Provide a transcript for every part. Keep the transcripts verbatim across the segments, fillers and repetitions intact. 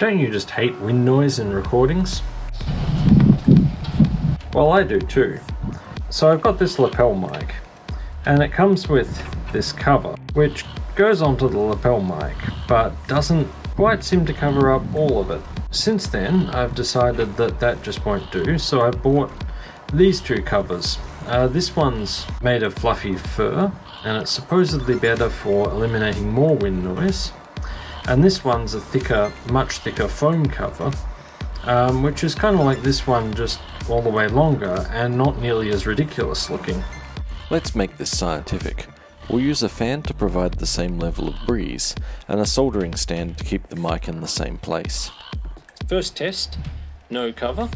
Don't you just hate wind noise in recordings? Well, I do too. So I've got this lapel mic, and it comes with this cover, which goes onto the lapel mic, but doesn't quite seem to cover up all of it. Since then, I've decided that that just won't do, so I bought these two covers. Uh, this one's made of fluffy fur, and it's supposedly better for eliminating more wind noise. And this one's a thicker, much thicker foam cover, um, which is kind of like this one, just all the way longer and not nearly as ridiculous looking. Let's make this scientific. We'll use a fan to provide the same level of breeze, and a soldering stand to keep the mic in the same place. First test, no cover.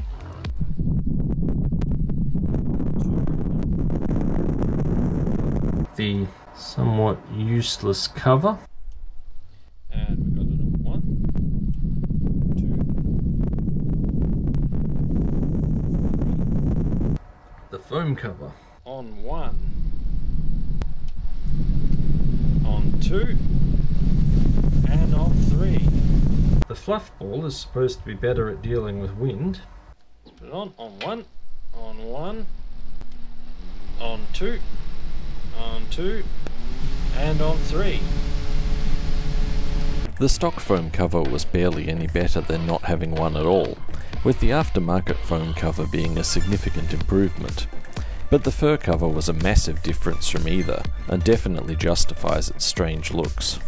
The somewhat useless cover. Foam cover. On one. On two. And on three. The fluff ball is supposed to be better at dealing with wind. Let's put it on. On one. On one. On two. On two. And on three. The stock foam cover was barely any better than not having one at all, with the aftermarket foam cover being a significant improvement. But the fur cover was a massive difference from either, and definitely justifies its strange looks.